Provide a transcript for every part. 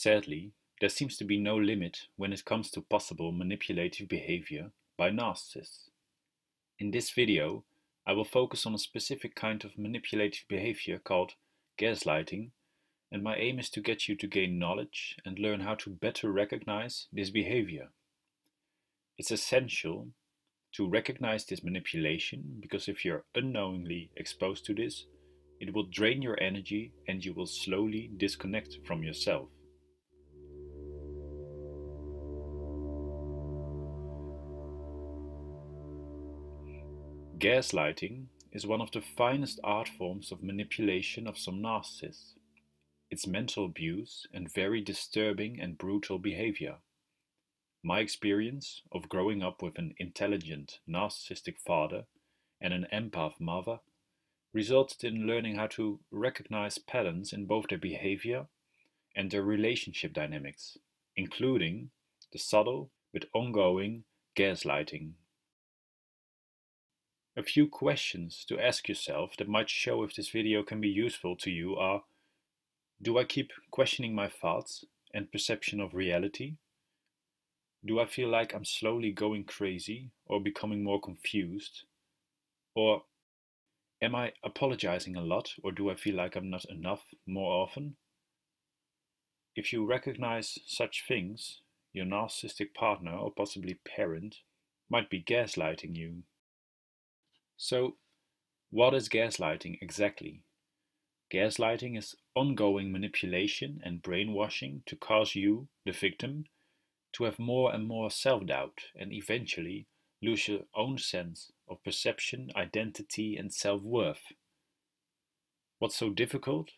Sadly, there seems to be no limit when it comes to possible manipulative behavior by narcissists. In this video, I will focus on a specific kind of manipulative behavior called gaslighting, and my aim is to get you to gain knowledge and learn how to better recognize this behavior. It's essential to recognize this manipulation, because if you're unknowingly exposed to this, it will drain your energy and you will slowly disconnect from yourself. Gaslighting is one of the finest art forms of manipulation of some narcissists. It's mental abuse and very disturbing and brutal behavior. My experience of growing up with an intelligent, narcissistic father and an empath mother resulted in learning how to recognize patterns in both their behavior and their relationship dynamics, including the subtle but ongoing gaslighting. A few questions to ask yourself that might show if this video can be useful to you are: do I keep questioning my thoughts and perception of reality? Do I feel like I'm slowly going crazy or becoming more confused? Or am I apologizing a lot, or do I feel like I'm not enough more often? If you recognize such things, your narcissistic partner or possibly parent might be gaslighting you. So, what is gaslighting exactly? Gaslighting is ongoing manipulation and brainwashing to cause you, the victim, to have more and more self-doubt and eventually lose your own sense of perception, identity and self-worth. What's so difficult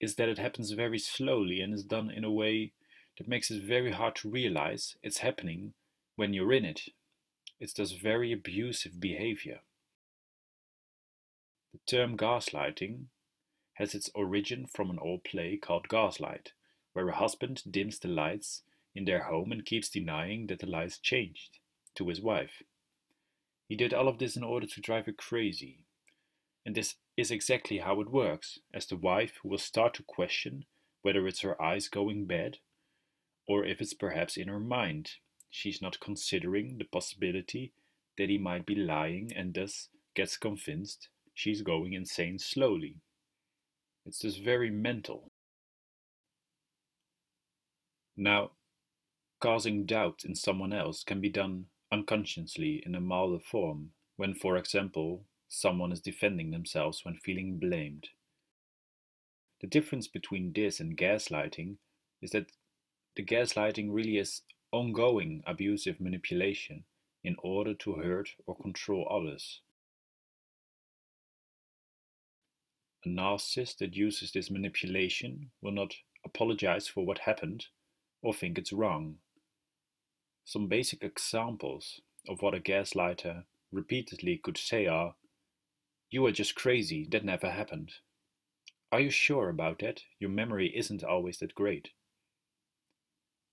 is that it happens very slowly and is done in a way that makes it very hard to realize it's happening when you're in it. It's this very abusive behavior. The term gaslighting has its origin from an old play called Gaslight, where a husband dims the lights in their home and keeps denying that the lights changed to his wife. He did all of this in order to drive her crazy. And this is exactly how it works, as the wife will start to question whether it's her eyes going bad, or if it's perhaps in her mind. She's not considering the possibility that he might be lying and thus gets convinced she's going insane slowly. It's just very mental. Now, causing doubt in someone else can be done unconsciously in a milder form, when, for example, someone is defending themselves when feeling blamed. The difference between this and gaslighting is that the gaslighting really is ongoing abusive manipulation in order to hurt or control others. A narcissist that uses this manipulation will not apologize for what happened or think it's wrong. Some basic examples of what a gaslighter repeatedly could say are: "You are just crazy, that never happened. Are you sure about that? Your memory isn't always that great.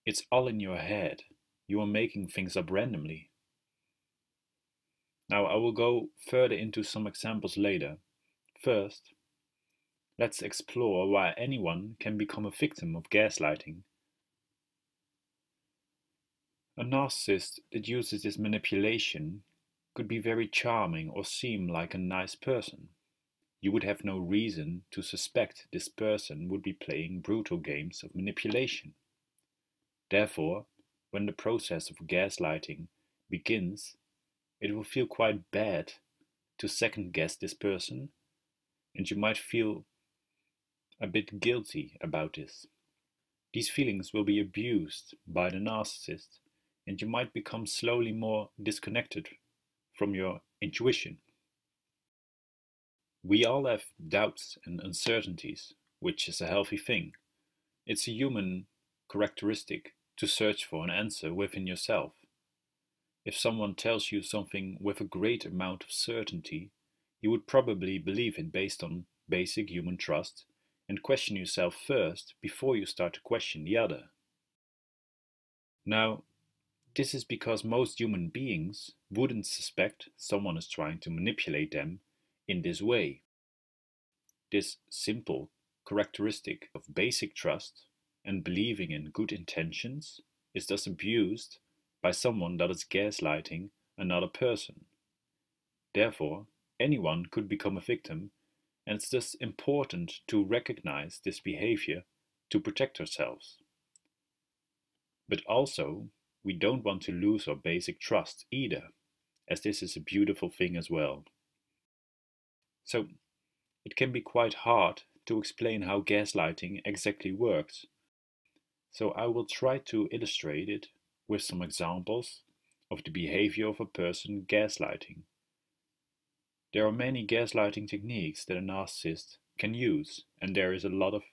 It's all in your head. You are making things up randomly." Now, I will go further into some examples later. First, let's explore why anyone can become a victim of gaslighting. A narcissist that uses this manipulation could be very charming or seem like a nice person. You would have no reason to suspect this person would be playing brutal games of manipulation. Therefore, when the process of gaslighting begins, it will feel quite bad to second-guess this person, and you might feel a bit guilty about this. These feelings will be abused by the narcissist, and you might become slowly more disconnected from your intuition. We all have doubts and uncertainties, which is a healthy thing. It's a human characteristic to search for an answer within yourself. If someone tells you something with a great amount of certainty, you would probably believe it based on basic human trust and question yourself first before you start to question the other. Now, this is because most human beings wouldn't suspect someone is trying to manipulate them in this way. This simple characteristic of basic trust and believing in good intentions is thus abused by someone that is gaslighting another person. Therefore, anyone could become a victim, and it's thus important to recognize this behavior to protect ourselves. But also, we don't want to lose our basic trust either, as this is a beautiful thing as well. So, it can be quite hard to explain how gaslighting exactly works. So I will try to illustrate it with some examples of the behavior of a person gaslighting. There are many gaslighting techniques that a narcissist can use, and there is a lot of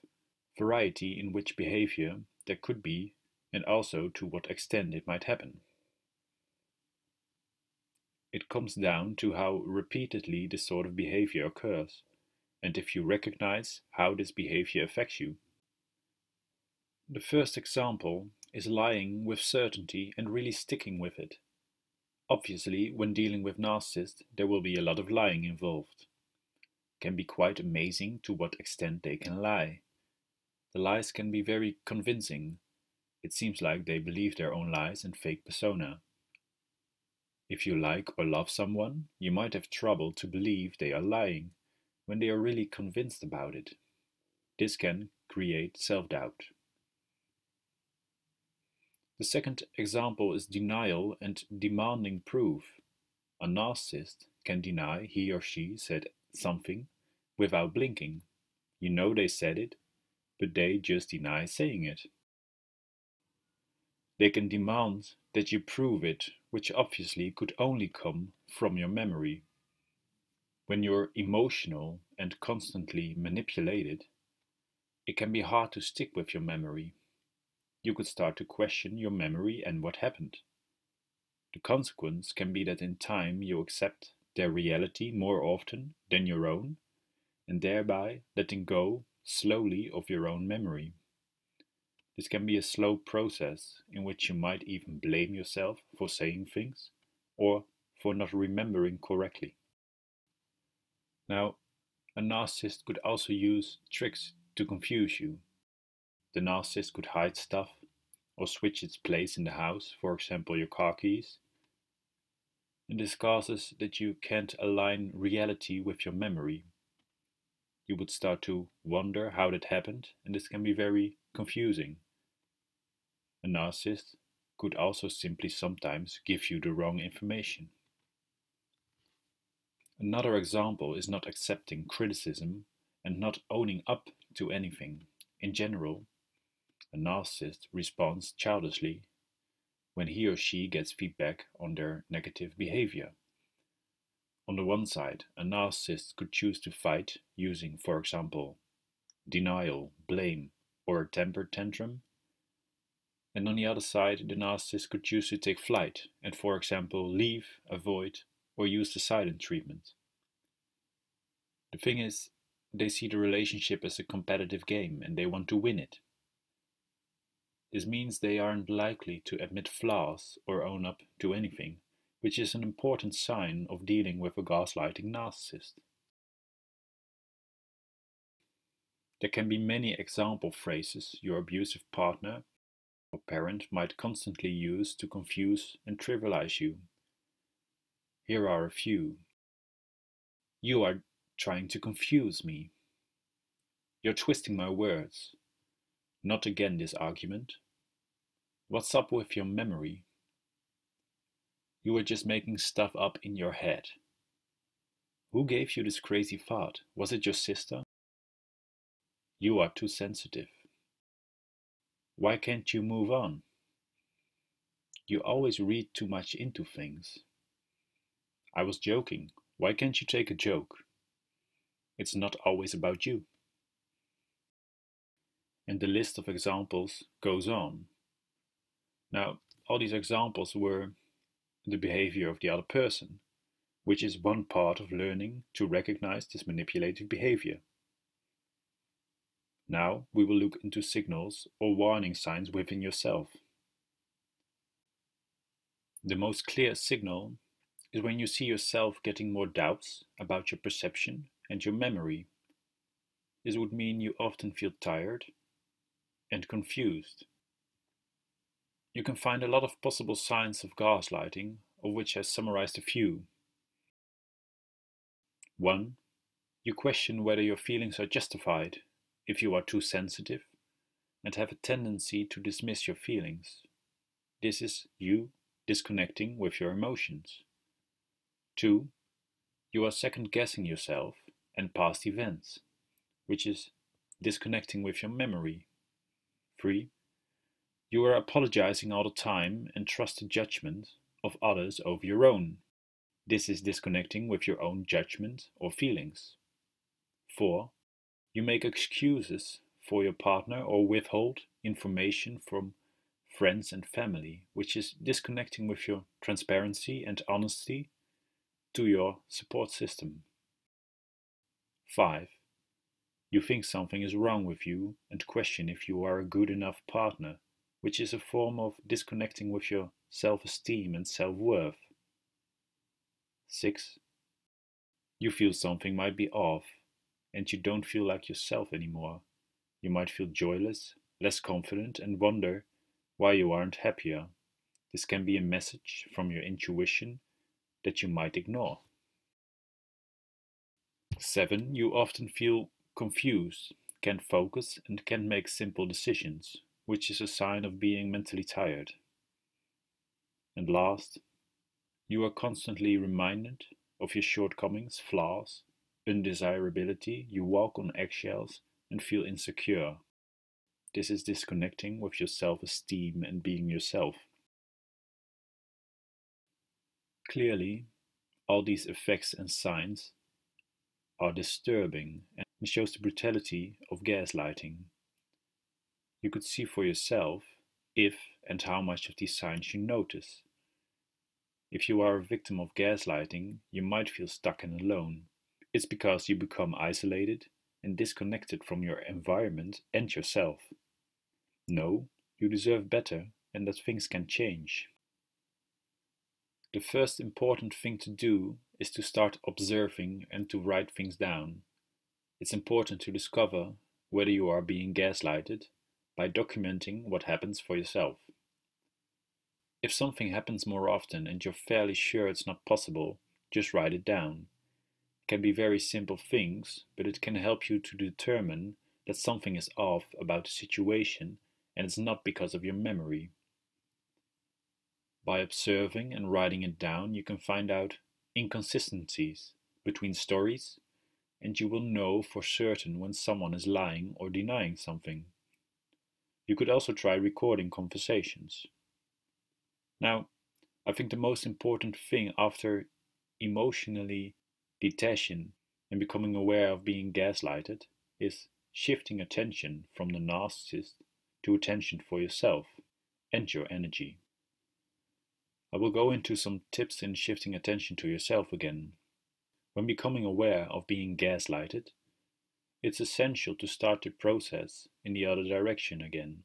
variety in which behavior there could be and also to what extent it might happen. It comes down to how repeatedly this sort of behavior occurs, and if you recognize how this behavior affects you. The first example is lying with certainty and really sticking with it. Obviously, when dealing with narcissists, there will be a lot of lying involved. It can be quite amazing to what extent they can lie. The lies can be very convincing. It seems like they believe their own lies and fake persona. If you like or love someone, you might have trouble to believe they are lying when they are really convinced about it. This can create self-doubt. The second example is denial and demanding proof. A narcissist can deny he or she said something without blinking. You know they said it, but they just deny saying it. They can demand that you prove it, which obviously could only come from your memory. When you're emotional and constantly manipulated, it can be hard to stick with your memory. You could start to question your memory and what happened. The consequence can be that in time you accept their reality more often than your own, and thereby letting go slowly of your own memory. This can be a slow process in which you might even blame yourself for saying things or for not remembering correctly. Now, a narcissist could also use tricks to confuse you. The narcissist could hide stuff or switch its place in the house, for example your car keys. And this causes that you can't align reality with your memory. You would start to wonder how that happened, and this can be very confusing. A narcissist could also simply sometimes give you the wrong information. Another example is not accepting criticism and not owning up to anything. In general, a narcissist responds childishly when he or she gets feedback on their negative behavior. On the one side, a narcissist could choose to fight using, for example, denial, blame, or a temper tantrum. And on the other side, the narcissist could choose to take flight and, for example, leave, avoid, or use the silent treatment. The thing is, they see the relationship as a competitive game and they want to win it. This means they aren't likely to admit flaws or own up to anything, which is an important sign of dealing with a gaslighting narcissist. There can be many example phrases your abusive partner or parent might constantly use to confuse and trivialize you. Here are a few. You are trying to confuse me. You're twisting my words. Not again this argument. What's up with your memory? You are just making stuff up in your head. Who gave you this crazy thought? Was it your sister? You are too sensitive. Why can't you move on? You always read too much into things. I was joking. Why can't you take a joke? It's not always about you. And the list of examples goes on. Now, all these examples were the behavior of the other person, which is one part of learning to recognize this manipulative behavior. Now we will look into signals or warning signs within yourself. The most clear signal is when you see yourself getting more doubts about your perception and your memory. This would mean you often feel tired and confused. You can find a lot of possible signs of gaslighting, of which I summarized a few. 1. You question whether your feelings are justified, if you are too sensitive, and have a tendency to dismiss your feelings. This is you disconnecting with your emotions. 2. You are second-guessing yourself and past events, which is disconnecting with your memory. 3. You are apologizing all the time and trust the judgment of others over your own. This is disconnecting with your own judgment or feelings. 4. You make excuses for your partner or withhold information from friends and family, which is disconnecting with your transparency and honesty to your support system. 5. You think something is wrong with you and question if you are a good enough partner, which is a form of disconnecting with your self-esteem and self-worth. 6. You feel something might be off, and you don't feel like yourself anymore. You might feel joyless, less confident, and wonder why you aren't happier. This can be a message from your intuition that you might ignore. 7. You often feel confused, can't focus, and can't make simple decisions, which is a sign of being mentally tired. And last, you are constantly reminded of your shortcomings, flaws, undesirability. You walk on eggshells and feel insecure. This is disconnecting with your self-esteem and being yourself. Clearly, all these effects and signs are disturbing and shows the brutality of gaslighting. You could see for yourself if and how much of these signs you notice. If you are a victim of gaslighting, you might feel stuck and alone. It's because you become isolated and disconnected from your environment and yourself. No, you deserve better and that things can change. The first important thing to do is to start observing and to write things down. It's important to discover whether you are being gaslighted by documenting what happens for yourself. If something happens more often and you're fairly sure it's not possible, just write it down. It can be very simple things, but it can help you to determine that something is off about the situation and it's not because of your memory. By observing and writing it down, you can find out inconsistencies between stories, and you will know for certain when someone is lying or denying something. You could also try recording conversations. Now, I think the most important thing after emotionally detaching and becoming aware of being gaslighted is shifting attention from the narcissist to attention for yourself and your energy. I will go into some tips in shifting attention to yourself again. When becoming aware of being gaslighted, it's essential to start the process in the other direction again.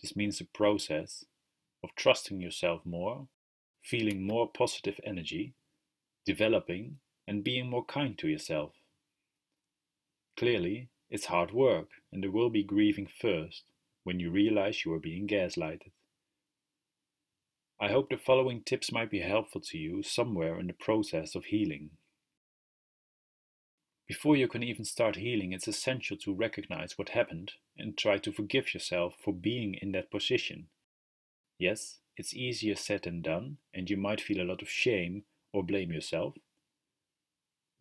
This means the process of trusting yourself more, feeling more positive energy, developing and being more kind to yourself. Clearly, it's hard work and there will be grieving first when you realize you are being gaslighted. I hope the following tips might be helpful to you somewhere in the process of healing. Before you can even start healing, it's essential to recognize what happened and try to forgive yourself for being in that position. Yes, it's easier said than done, and you might feel a lot of shame or blame yourself.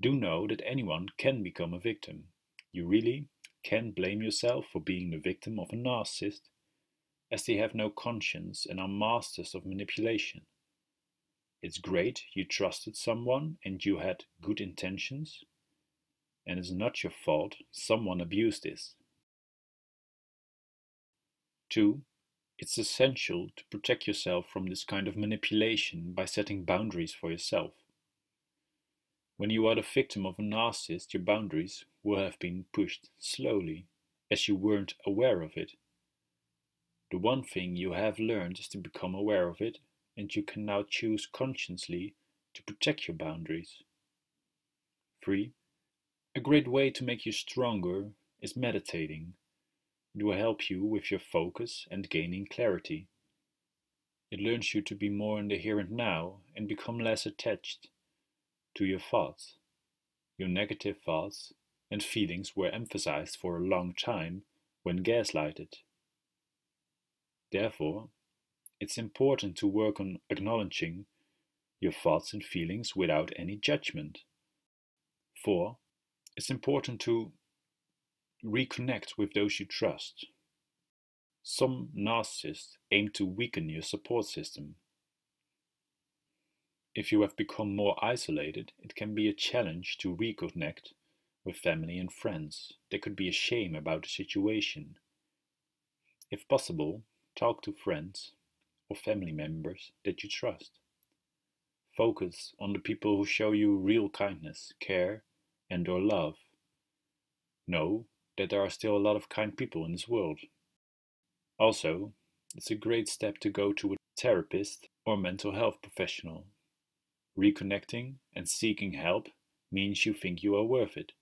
Do know that anyone can become a victim. You really can blame yourself for being the victim of a narcissist, as they have no conscience and are masters of manipulation. It's great you trusted someone and you had good intentions, and it's not your fault someone abused this. 2. It's essential to protect yourself from this kind of manipulation by setting boundaries for yourself. When you are the victim of a narcissist, your boundaries will have been pushed slowly, as you weren't aware of it. The one thing you have learned is to become aware of it, and you can now choose consciously to protect your boundaries. 3. A great way to make you stronger is meditating. will help you with your focus and gaining clarity. It learns you to be more in the here and now and become less attached to your thoughts. Your negative thoughts and feelings were emphasized for a long time when gaslighted. Therefore, it's important to work on acknowledging your thoughts and feelings without any judgment. 4. It's important to reconnect with those you trust. Some narcissists aim to weaken your support system. If you have become more isolated, it can be a challenge to reconnect with family and friends. There could be a shame about the situation. If possible, talk to friends or family members that you trust. Focus on the people who show you real kindness, care, and/or love. Know that there are still a lot of kind people in this world. Also, it's a great step to go to a therapist or mental health professional. Reconnecting and seeking help means you think you are worth it.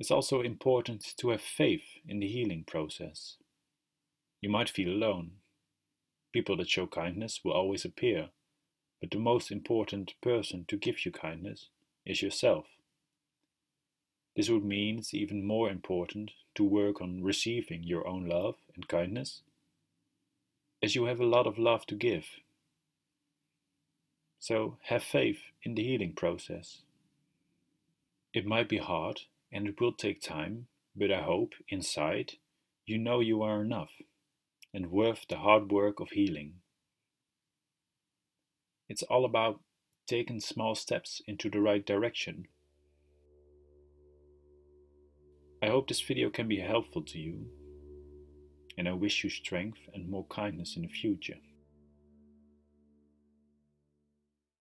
It's also important to have faith in the healing process. You might feel alone. People that show kindness will always appear, but the most important person to give you kindness is yourself. This would mean it's even more important to work on receiving your own love and kindness, as you have a lot of love to give. So have faith in the healing process. It might be hard and it will take time, but I hope inside you know you are enough and worth the hard work of healing. It's all about taking small steps into the right direction. I hope this video can be helpful to you, and I wish you strength and more kindness in the future.